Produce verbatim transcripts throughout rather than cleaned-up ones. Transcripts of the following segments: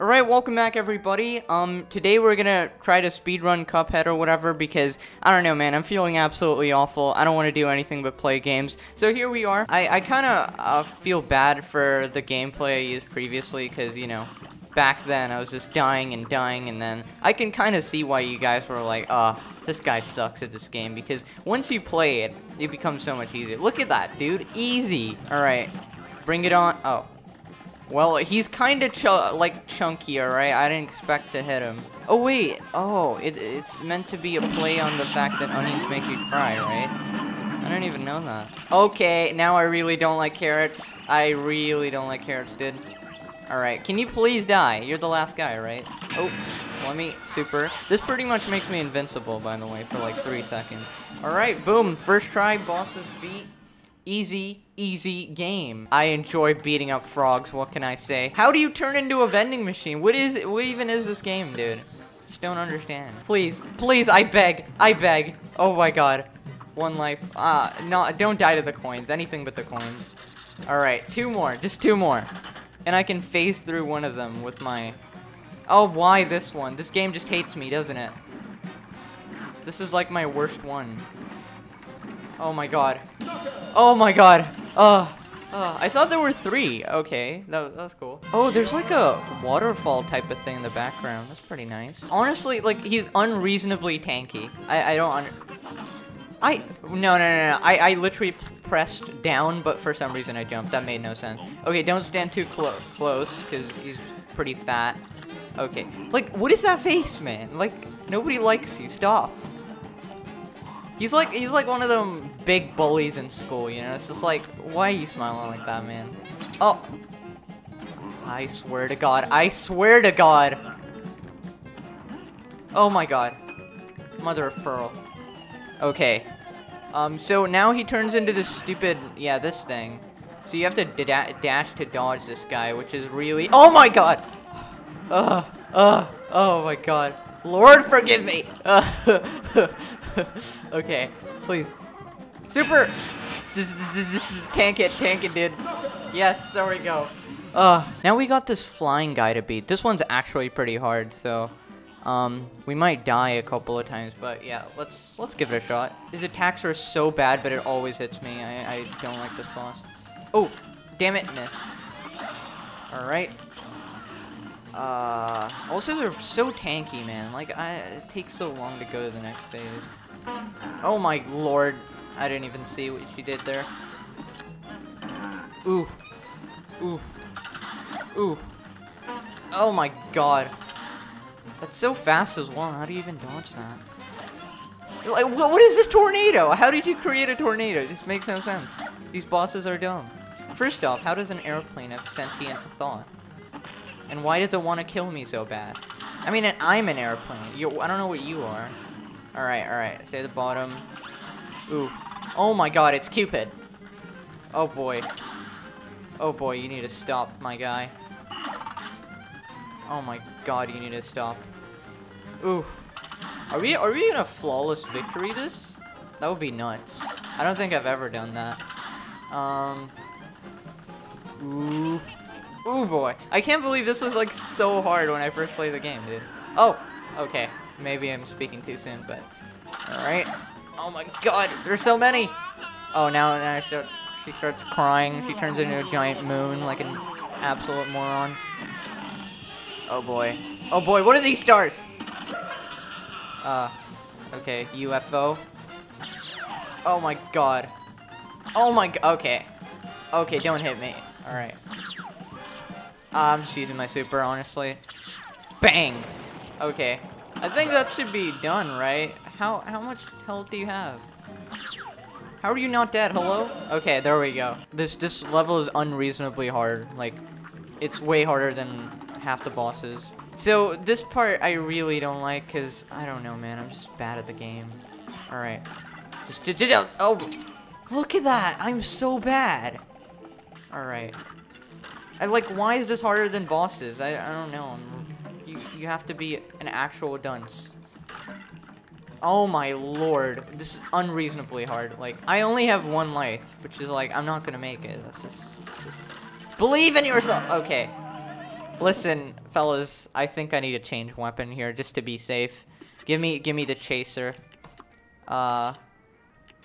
Alright, welcome back everybody. Um, today we're gonna try to speedrun Cuphead or whatever because, I don't know man, I'm feeling absolutely awful. I don't want to do anything but play games. So here we are. I, I kinda uh, feel bad for the gameplay I used previously because, you know, back then I was just dying and dying, and then I can kinda see why you guys were like, uh, this guy sucks at this game, because once you play it, it becomes so much easier. Look at that, dude. Easy. Alright, bring it on. Oh. Well, he's kind of, ch like, chunkier, right? I didn't expect to hit him. Oh, wait. Oh, it, it's meant to be a play on the fact that onions make you cry, right? I don't even know that. Okay, now I really don't like carrots. I really don't like carrots, dude. Alright, can you please die? You're the last guy, right? Oh, let me... Super. This pretty much makes me invincible, by the way, for, like, three seconds. Alright, boom. First try, bosses beat. Easy, easy game. I enjoy beating up frogs, what can I say? How do you turn into a vending machine? What is it? What even is this game, dude? Just don't understand. Please, please, I beg. I beg. Oh my god. One life. Ah, uh, no, don't die to the coins. Anything but the coins. Alright, two more. Just two more. And I can phase through one of them with my... Oh, why this one? This game just hates me, doesn't it? This is like my worst one. Oh my god. Oh my god. Uh, uh, I thought there were three. Okay, that, that was cool. Oh, there's like a waterfall type of thing in the background. That's pretty nice. Honestly, like, he's unreasonably tanky. I, I don't... Un I... No, no, no, no. I, I literally pressed down, but for some reason I jumped. That made no sense. Okay, don't stand too clo close, because he's pretty fat. Okay. Like, what is that face, man? Like, nobody likes you. Stop. He's like he's like one of them big bullies in school, you know? It's just like, why are you smiling like that, man? Oh. I swear to God. I swear to God. Oh my God. Mother of pearl. Okay. Um, so now he turns into this stupid, yeah, this thing. So you have to da dash to dodge this guy, which is really... Oh my God! Uh, uh, oh my God. Lord forgive me! Uh, okay, please. Super! Just, just, just tank it, tank it, dude. Yes, there we go. Uh, now we got this flying guy to beat. This one's actually pretty hard, so... Um, we might die a couple of times, but yeah, let's let's give it a shot. His attacks are so bad, but it always hits me. I, I don't like this boss. Oh, damn it, missed. Alright. Uh, also they're so tanky, man. Like, I, it takes so long to go to the next phase. Oh my lord. I didn't even see what she did there. Ooh. Ooh. Ooh. Oh my god. That's so fast as well. How do you even dodge that? Like, what is this tornado? How did you create a tornado? This makes no sense. These bosses are dumb. First off, how does an airplane have sentient thought? And why does it want to kill me so bad? I mean, I'm an airplane. You're, I don't know what you are. Alright, alright. Stay at the bottom. Ooh. Oh my god, it's Cuphead. Oh boy. Oh boy, you need to stop, my guy. Oh my god, you need to stop. Ooh. Are we, are we in a flawless victory this? That would be nuts. I don't think I've ever done that. Um. Ooh. Ooh boy, I can't believe this was like so hard when I first played the game, dude. Oh, okay, maybe I'm speaking too soon, but alright. Oh my god, there's so many! Oh, now, now she, starts, she starts crying, she turns into a giant moon like an absolute moron. Oh boy. Oh boy, what are these stars? Uh, okay, U F O. Oh my god. Oh my god, okay. Okay, don't hit me, alright. I'm just using my super, honestly. Bang! Okay. I think that should be done, right? How how much health do you have? How are you not dead? Hello? Okay, there we go. This this level is unreasonably hard. Like, it's way harder than half the bosses. So, this part I really don't like, because, I don't know, man. I'm just bad at the game. Alright. Just, just, oh! Look at that! I'm so bad! Alright. I, like, why is this harder than bosses? I, I don't know. You, you have to be an actual dunce. Oh my lord. This is unreasonably hard. Like, I only have one life, which is like, I'm not gonna make it. That's just, that's just... Believe in yourself! Okay. Listen, fellas, I think I need to change weapon here just to be safe. Give me, give me the chaser. Uh,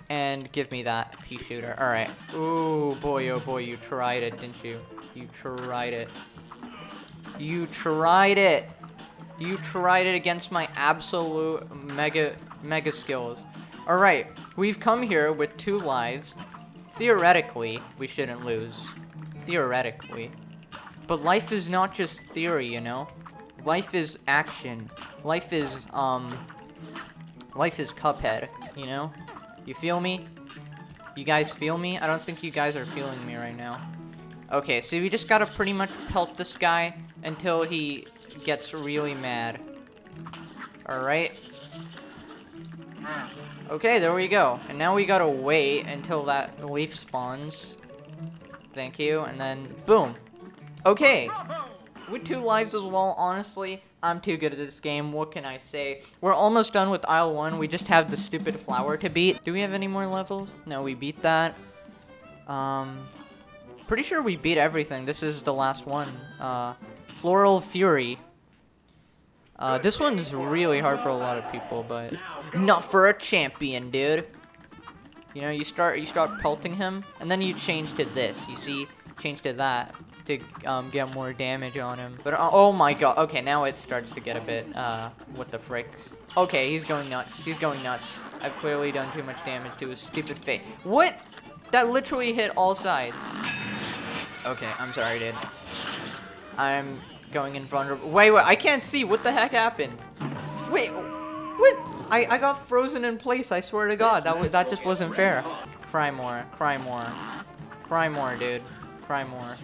and give me that pea shooter. All right. Ooh, boy, oh boy, you tried it, didn't you? You tried it. You tried it. You tried it against my absolute mega, mega skills. All right, we've come here with two lives. Theoretically, we shouldn't lose. Theoretically. But life is not just theory, you know? Life is action. Life is, um... Life is Cuphead, you know? You feel me? You guys feel me? I don't think you guys are feeling me right now. Okay, so we just gotta pretty much pelt this guy until he gets really mad. Alright. Okay, there we go. And now we gotta wait until that leaf spawns. Thank you, and then boom. Okay, with two lives as well, honestly, I'm too good at this game, what can I say? We're almost done with aisle one, we just have the stupid flower to beat. Do we have any more levels? No, we beat that. Um, pretty sure we beat everything, this is the last one. Uh, Floral Fury. Uh, this one's really hard for a lot of people, but not for a champion, dude. You know, you start, you start pelting him, and then you change to this, you see? Change to that. to um, get more damage on him. But uh, oh my god, okay, now it starts to get a bit, uh, what the frick. Okay, he's going nuts, he's going nuts. I've clearly done too much damage to his stupid face. What? That literally hit all sides. Okay, I'm sorry, dude. I'm going invulnerable. Wait, wait, I can't see, what the heck happened? Wait, what? I, I got frozen in place, I swear to god, that, w that just wasn't fair. Cry more, cry more. Cry more, dude, cry more.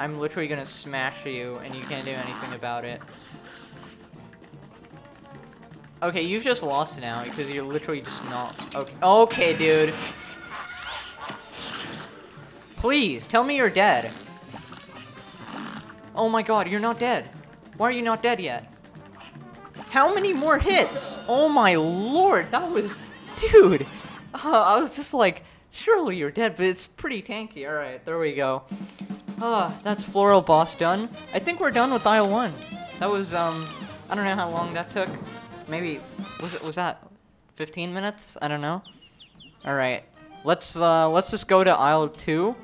I'm literally gonna smash you, and you can't do anything about it. Okay, you've just lost now, because you're literally just not... Okay, okay, dude. Please, tell me you're dead. Oh my god, you're not dead. Why are you not dead yet? How many more hits? Oh my lord, that was... Dude, uh, I was just like, surely you're dead, but it's pretty tanky. Alright, there we go. Ah, oh, that's Floral Boss done. I think we're done with aisle one. That was, um, I don't know how long that took. Maybe, was it, was that fifteen minutes? I don't know. Alright, let's, uh, let's just go to aisle two.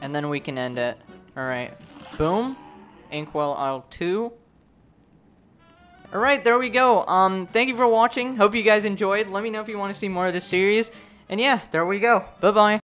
And then we can end it. Alright, boom. Inkwell aisle two. Alright, there we go. Um, thank you for watching. Hope you guys enjoyed. Let me know if you want to see more of this series. And yeah, there we go. Bye-bye.